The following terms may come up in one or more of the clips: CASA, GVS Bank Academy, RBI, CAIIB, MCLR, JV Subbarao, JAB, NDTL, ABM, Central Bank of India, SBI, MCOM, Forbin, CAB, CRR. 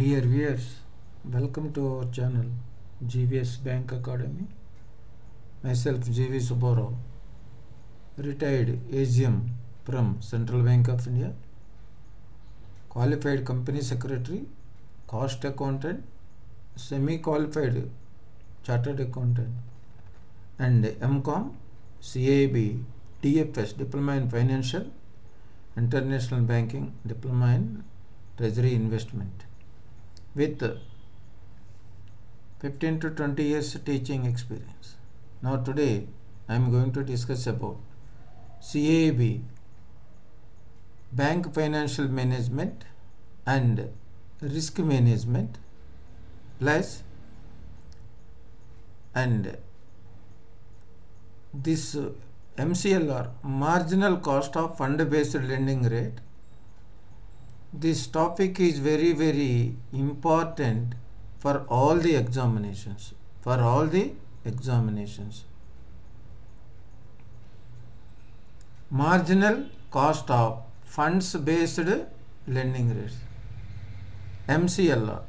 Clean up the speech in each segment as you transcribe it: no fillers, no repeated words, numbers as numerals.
Dear viewers, welcome to our channel GVS Bank Academy. Myself JV Subbarao, retired AGM from Central Bank of India, qualified company secretary, cost accountant, semi-qualified chartered accountant and MCOM, CAIIB, TFS Diploma in Financial, International Banking Diploma in Treasury Investment, with 15 to 20 years teaching experience. Now today I am going to discuss about CAIIB, Bank Financial Management and Risk Management plus, and this MCLR, Marginal Cost of Fund-Based Lending Rate. This topic is very, very important for all the examinations, Marginal Cost of Funds-Based Lending Rates, MCLR,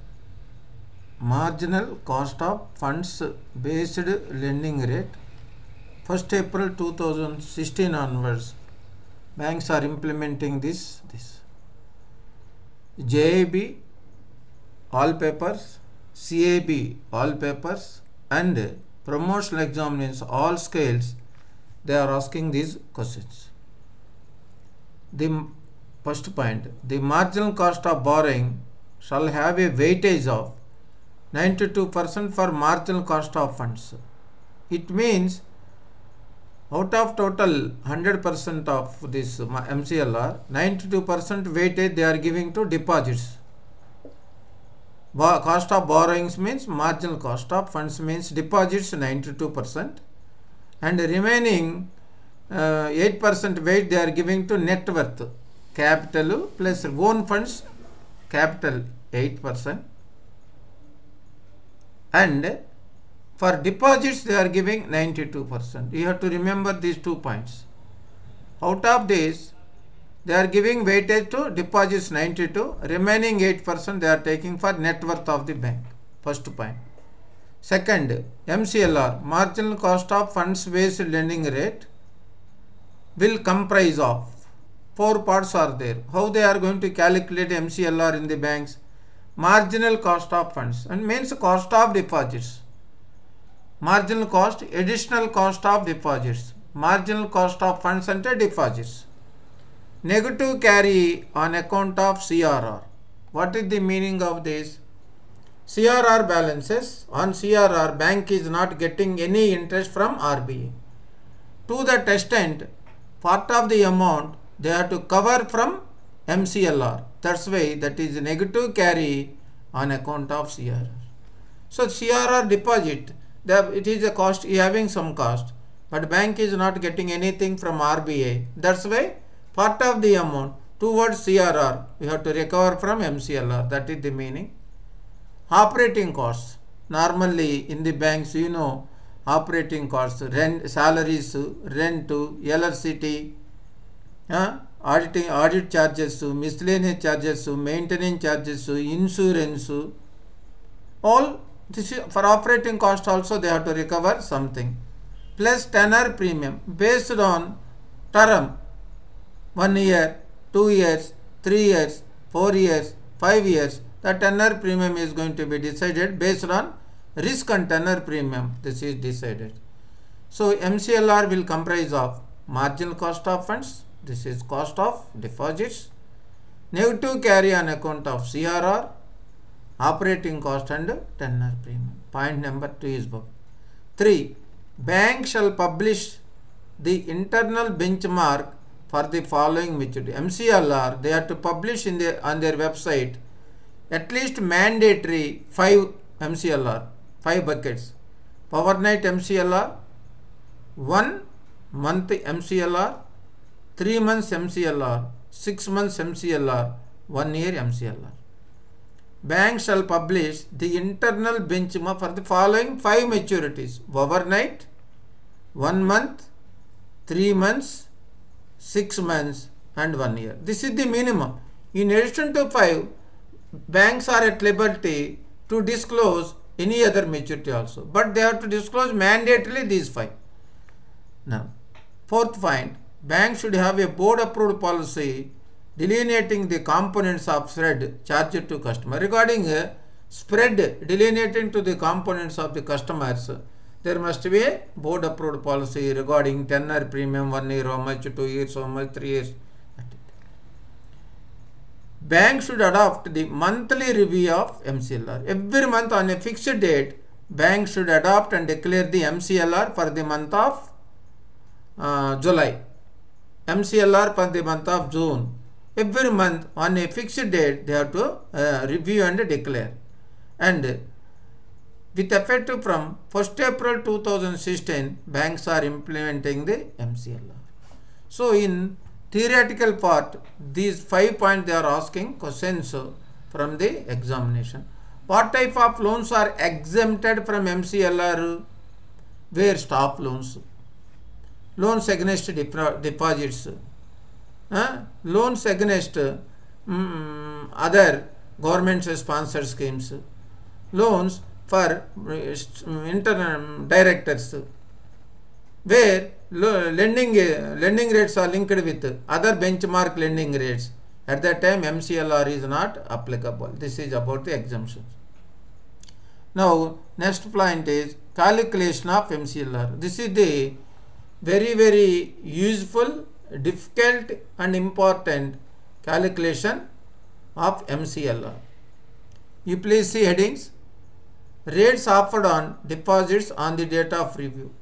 Marginal Cost of Funds-Based Lending Rate. 1st April 2016 onwards, banks are implementing this. JAB all papers, CAB all papers and promotional examinations all scales, they are asking these questions. The first point, the marginal cost of borrowing shall have a weightage of 92% for marginal cost of funds. It means out of total 100% of this MCLR, 92% weightage they are giving to deposits. Cost of borrowings means marginal cost of funds means deposits 92%, and remaining 8% weight they are giving to net worth, capital plus own funds, capital 8%, and for deposits they are giving 92%. You have to remember these 2 points. Out of this, they are giving weightage to deposits 92, remaining 8% they are taking for net worth of the bank. First point. Second, MCLR, Marginal Cost of Funds-Based Lending Rate, will comprise of 4 parts are there. How they are going to calculate MCLR in the banks? Marginal cost of funds, and means cost of deposits. Marginal cost, additional cost of deposits, marginal cost of funds and deposits, negative carry on account of CRR. What is the meaning of this? CRR balances, on CRR bank is not getting any interest from RBI. To that extent, part of the amount they have to cover from MCLR. That's why that is negative carry on account of CRR. So CRR deposit, it is a cost, having some cost, but bank is not getting anything from RBI. That's why part of the amount towards CRR we have to recover from MCLR. That is the meaning. Operating costs, normally in the banks, you know, operating costs, rent, salaries, rent to LRCT, audit charges, miscellaneous charges, maintenance charges, insurance, all. This, for operating cost also they have to recover something, plus tenor premium based on term, 1 year, 2 years, 3 years, 4 years, 5 years. The tenor premium is going to be decided based on risk and tenor premium. This is decided. So MCLR will comprise of marginal cost of funds, this is cost of deposits, negative carry on account of CRR, operating cost and tenor premium. Point number 2 is book. 3. Bank shall publish the internal benchmark for the following maturity. MCLR, they have to publish in on their website at least mandatory 5 MCLR, 5 buckets. Overnight MCLR, 1 month MCLR, 3 months MCLR, 6 months MCLR, 1 year MCLR. Bank shall publish the internal benchmark for the following 5 maturities: overnight, 1 month, 3 months, 6 months and 1 year. This is the minimum. In addition to 5, banks are at liberty to disclose any other maturity also, but they have to disclose mandatorily these five. Now, fourth point, banks should have a board-approved policy delineating the components of spread charged to customer. Regarding spread delineating to the components of the customers, there must be a board-approved policy regarding tenor premium, 1 year, how much, 2 years, how much, 3 years. Bank should adopt the monthly review of MCLR. Every month on a fixed date, bank should adopt and declare the MCLR for the month of July, MCLR for the month of June. Every month on a fixed date, they have to review and declare. And with effect from 1st April 2016, banks are implementing the MCLR. So in theoretical part, these 5 points they are asking questions from the examination. What type of loans are exempted from MCLR? Where stop loans, loans against deposits, loans against other government sponsored schemes, loans for internal directors, where lending rates are linked with other benchmark lending rates. At that time, MCLR is not applicable. This is about the exemptions. Now, next point is calculation of MCLR. This is the very useful, difficult and important calculation of MCLR. You please see headings. Rates offered on deposits on the date of review.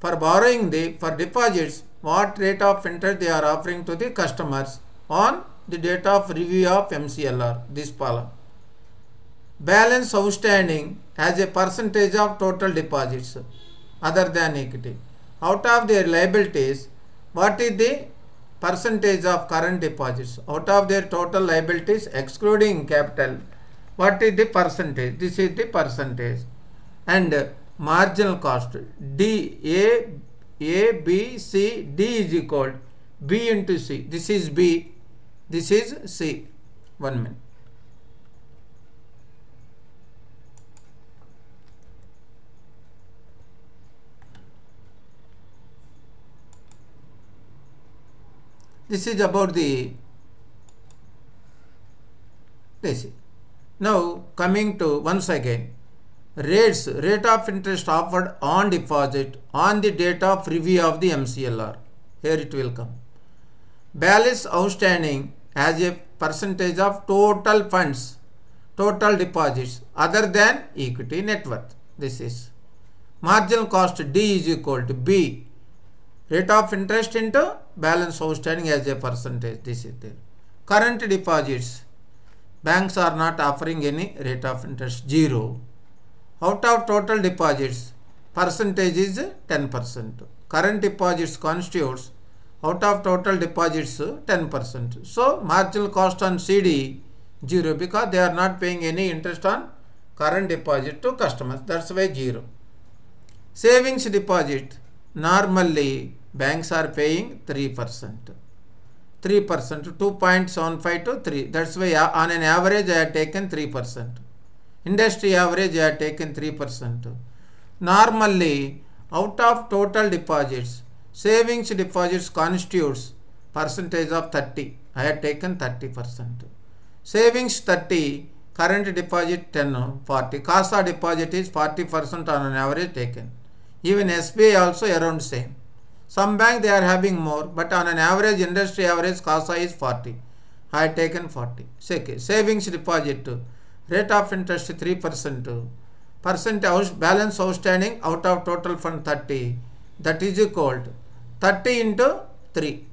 For borrowing, for deposits, what rate of interest they are offering to the customers on the date of review of MCLR, this column. Balance outstanding as a percentage of total deposits other than equity. Out of their liabilities, what is the percentage of current deposits? Out of their total liabilities excluding capital, what is the percentage? This is the percentage. And marginal cost, D, A, B, C, D is equal to B into C. This is B, this is C. 1 minute. This is about the this. Now coming to once again, rates, rate of interest offered on deposit on the date of review of the MCLR. Here it will come. Balance outstanding as a percentage of total funds, total deposits other than equity net worth. This is marginal cost, D is equal to B, rate of interest into balance outstanding as a percentage. This is there. Current deposits, banks are not offering any rate of interest, 0. Out of total deposits, percentage is 10%. Current deposits constitutes out of total deposits 10%. So marginal cost on CD 0, because they are not paying any interest on current deposit to customers. That's why 0. Savings deposit, normally banks are paying 3%. 3%, 2.75 to 3. That's why on an average I have taken 3%. Industry average I have taken 3%. Normally, out of total deposits, savings deposits constitutes percentage of 30. I have taken 30%. Savings 30, current deposit 10, 40. CASA deposit is 40% on an average taken. Even SBI also around same. Some bank they are having more, but on an average, industry average CASA is 40. I have taken 40. Savings deposit, rate of interest 3%, balance outstanding out of total fund 30, that is equal to 30 into 3,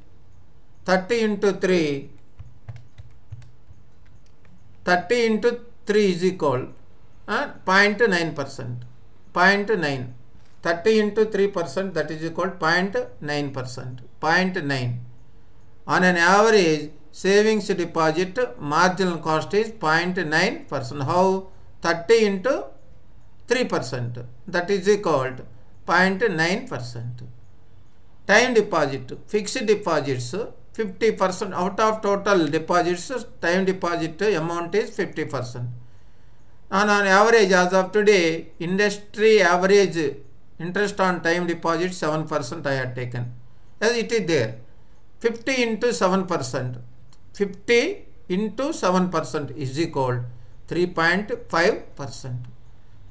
30 into 3 is equal 0.9%, 0.9, 30 into 3%, that is equal 0.9%, 0.9. On an average, savings deposit marginal cost is 0.9%. How? 30 into 3%, that is equal to 0.9%. Time deposit, fixed deposits, 50% out of total deposits, time deposit amount is 50%. And on average, as of today, industry average interest on time deposit 7% I had taken. As it is there, 50 into 7%, 50 into 7% is equal 3.5%,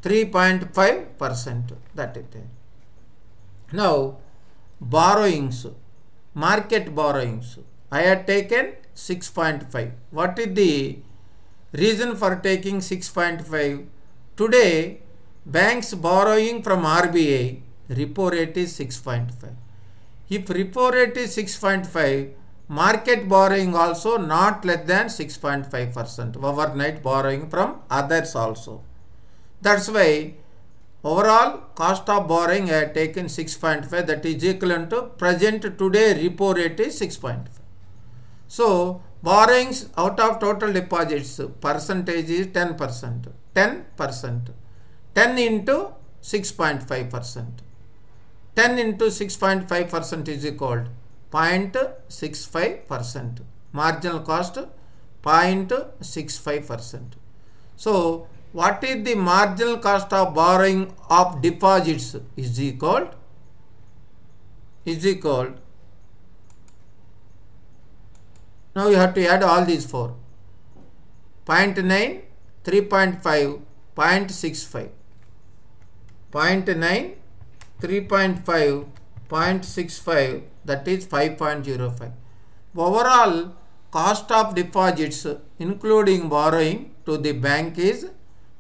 3.5%, that is there. Now, borrowings, market borrowings, I had taken 6.5. What is the reason for taking 6.5? Today, banks borrowing from RBI, repo rate is 6.5. If repo rate is 6.5, market borrowing also not less than 6.5%, overnight borrowing from others also. That's why overall cost of borrowing I have taken 6.5, that is equivalent to present today repo rate is 6.5. So borrowings out of total deposits percentage is 10%, 10%, 10 into 6.5%. 10 into 6.5% is equal 0.65%. Marginal cost 0.65%. So what is the marginal cost of borrowing of deposits is equal? Now you have to add all these four. 0.9, 3.5, 0.65. 0.9, 3.5, 0.65, that is 5.05. Overall cost of deposits including borrowing to the bank is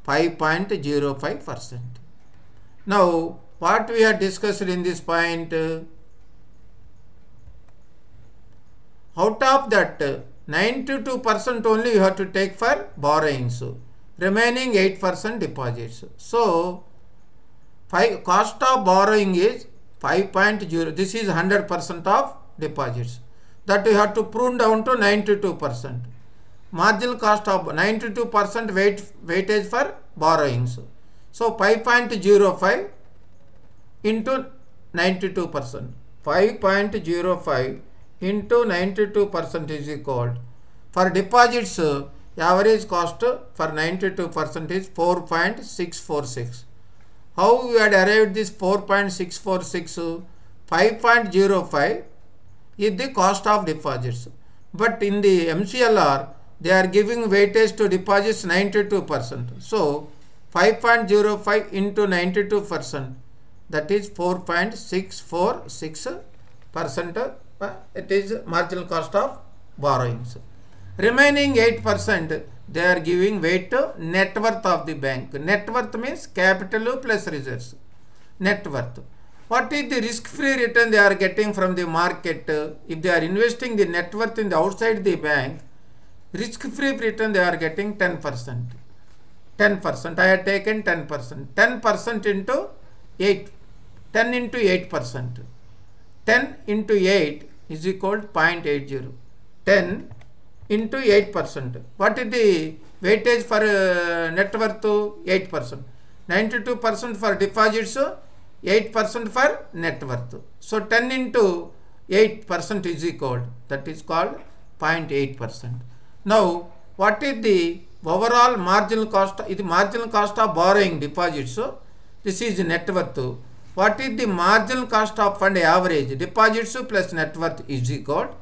5.05%. Now what we have discussed in this point, out of that 92% only you have to take for borrowings, remaining 8% deposits. So cost of borrowing is 5.0. This is 100% of deposits, that we have to prune down to 92%. Marginal cost of 92% weightage for borrowings. So 5.05 into 92%. 5.05 into 92% is equal. For deposits, average cost for 92% is 4.646. How we had arrived this 4.646? 5.05 is the cost of deposits. But in the MCLR, they are giving weightage to deposits 92%. So 5.05 into 92%, that is 4.646%. It is marginal cost of borrowings. Remaining 8%, they are giving weight to net worth of the bank. Net worth means capital plus reserves. Net worth. What is the risk-free return they are getting from the market? If they are investing the net worth in the outside the bank, risk-free return they are getting 10%. 10%. I have taken 10%. 10% into 8. 10 into 8%. 10 into 8 is equal to 0.80. 10 into 8%. What is the weightage for net worth? 8%. 92% for deposits, 8% for net worth. So 10 into 8% is equal, that is called 0.8%. Now what is the overall marginal cost? It is marginal cost of borrowing deposits. So this is net worth. What is the marginal cost of fund average? Deposits plus net worth is equal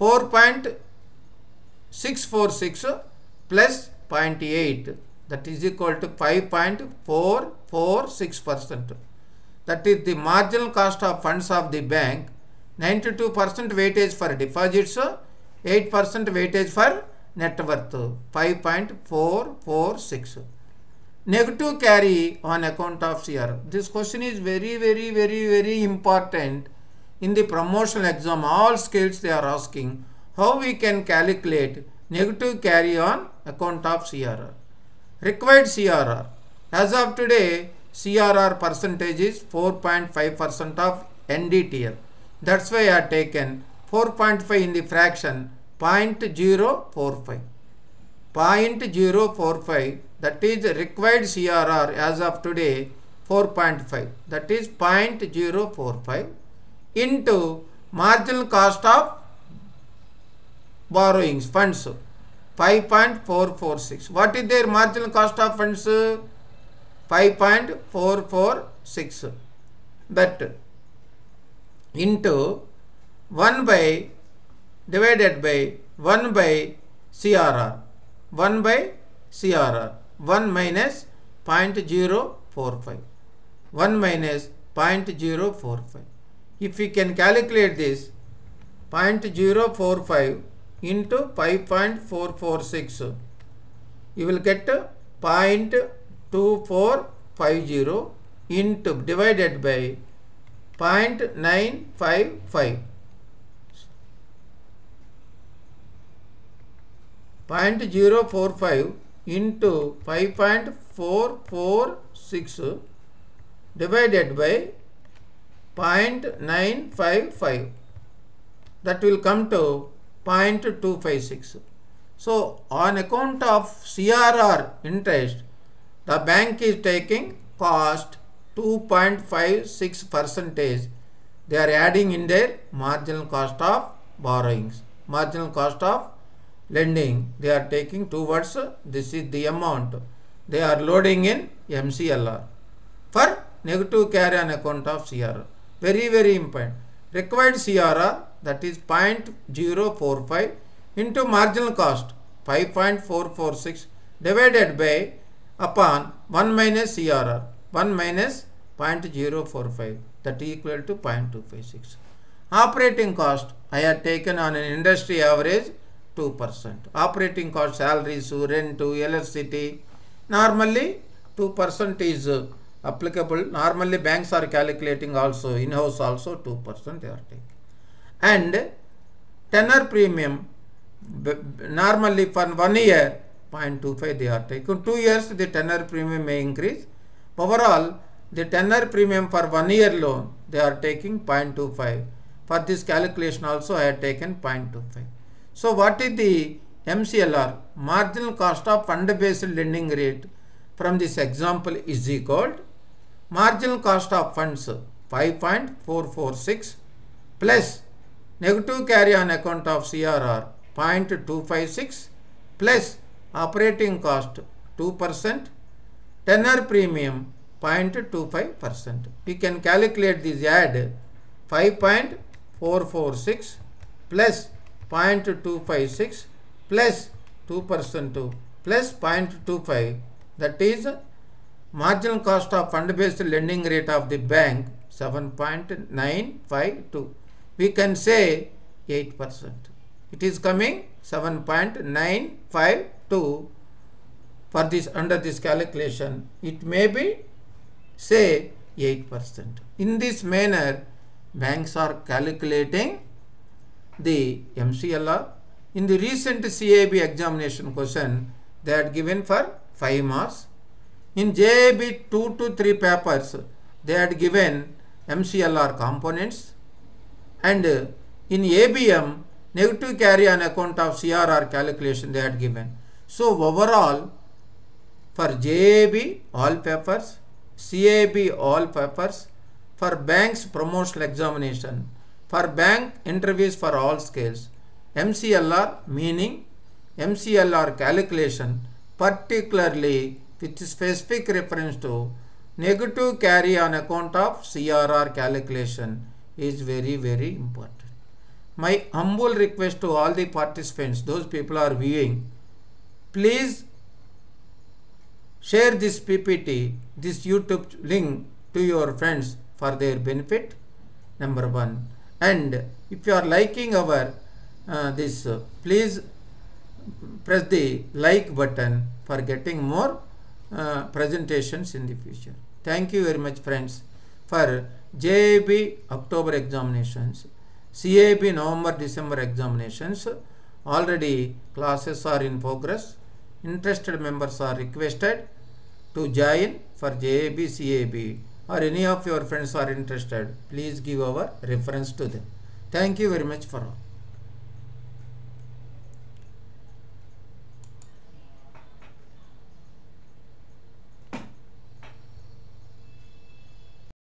4.646 plus 0.8, that is equal to 5.446%. That is the marginal cost of funds of the bank. 92% weightage for deposits, 8% weightage for net worth, 5.446. Negative carry on account of CRR. This question is very important. In the promotional exam, all skills they are asking. How we can calculate negative carry on account of CRR? Required CRR. As of today, CRR percentage is 4.5% of NDTL. That's why I have taken 4.5 in the fraction 0.045. 0.045, that is required CRR as of today 4.5, that is 0.045 into marginal cost of borrowings, funds, 5.446. What is their marginal cost of funds? 5.446. That into 1 by divided by 1 by CRR. 1 by CRR. 1 minus 0.045. 1 minus 0.045. If we can calculate this, 0.045 into 5.446, you will get 0.2450 into divided by 0.955. 0.045 into 5.446 divided by 0.955, that will come to 0.256. So on account of CRR interest, the bank is taking cost 2.56%. They are adding in their marginal cost of borrowings, marginal cost of lending. They are taking towards this is the amount they are loading in MCLR for negative carry on account of CRR. Very important. Required CRR, that is 0.045 into marginal cost 5.446 divided by upon 1 minus CRR, 1 minus 0.045, that is equal to 0.256. Operating cost I have taken on an industry average 2%. Operating cost, salaries, rent, electricity, normally 2% is applicable. Normally banks are calculating also, in-house also 2% they are taking. And tenor premium, normally for 1 year, 0.25 they are taking. 2 years the tenor premium may increase. Overall, the tenor premium for 1 year loan, they are taking 0.25. For this calculation also I have taken 0.25. So what is the MCLR? Marginal cost of fund-based lending rate from this example is equal to marginal cost of funds 5.446 plus negative carry on account of CRR 0.256 plus operating cost 2%, tenor premium 0.25%. We can calculate this, add 5.446 plus 0.256 plus 2% plus 0.25, that is marginal cost of fund-based lending rate of the bank 7.952. We can say 8%. It is coming 7.952. For this, under this calculation, it may be say 8%. In this manner, banks are calculating the MCLR. In the recent CAB examination question, they had given for 5 marks. In JAB 2 to 3 papers, they had given MCLR components. And in ABM, negative carry on account of CRR calculation they had given. So overall, for JAB all papers, CAB all papers, for banks promotional examination, for bank interviews for all scales, MCLR meaning MCLR calculation, particularly with specific reference to negative carry on account of CRR calculation, is very important. My humble request to all the participants, those people are viewing, please share this PPT, this YouTube link to your friends for their benefit, number 1. And if you are liking our this, please press the like button for getting more presentations in the future. Thank you very much, friends, for JAB October examinations, CAB November-December examinations. Already classes are in progress. Interested members are requested to join for JAB, CAB, or any of your friends are interested, please give our reference to them. Thank you very much for all.